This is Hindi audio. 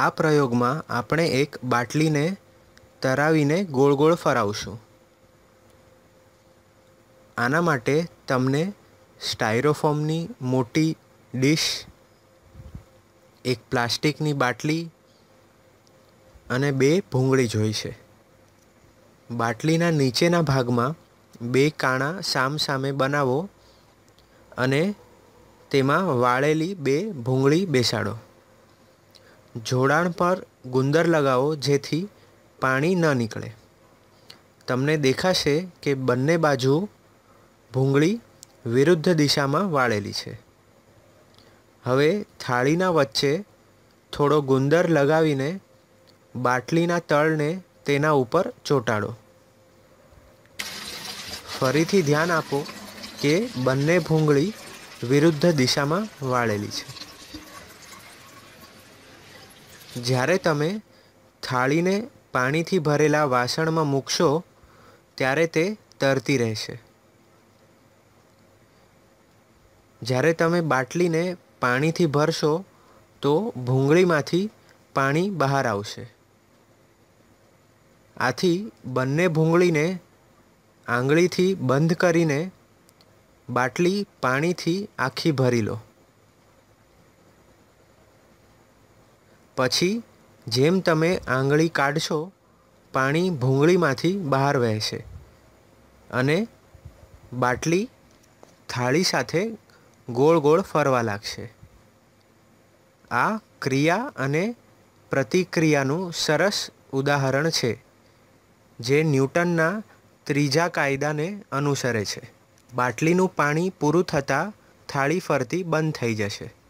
आ प्रयोग में आपणे एक बाटली ने तरावीने गोल गोल फरावशुं। आना माटे तमने स्टायरोफोमनी मोटी डिश, एक प्लास्टिकनी बाटली अने बे भूंगळी जोईशे। बाटलीना नीचेना भागमां बे काणा सामसामे बनावो अने तेमां वाळेली बे भूंगळी बेसाडो। जोड़ाण पर गुंदर लगावो जेथी पाणी न निकळे। तमने देखाशे के बंने बाजू भूंगळी विरुद्ध दिशा में वाळेली छे। हवे थाळीना वच्चे थोड़ो गुंदर लगावीने बाटलीना तळने तेना उपर चोटाड़ो। फरीथी ध्यान आपो के बंने भूंगळी विरुद्ध दिशा में वाळेली छे। ज्यारे तमे थाळीने पानी थी भरेला वासण में मूकशो त्यारे ते तरती रहेशे। ज्यारे तमे बाटली ने पानी थी भरशो तो भूंगळी मांथी पानी बहार आवशे। आथी बंने भूंगळी ने आंगळी थी बंध करीने बाटली पानी थी आखी भरी लो। पछी जेम तमे आंगळी काढशो पाणी भूंगळीमांथी बहार वहेशे अने बाटली थाळी साथे गोल गोल फरवा लागशे। आ क्रिया अने प्रतिक्रियानुं सरस उदाहरण छे जे न्यूटनना त्रीजा कायदाने अनुसरे छे। बाटलीनुं पाणी पूरुं थતાં थाळी फरती बंध थई जशे।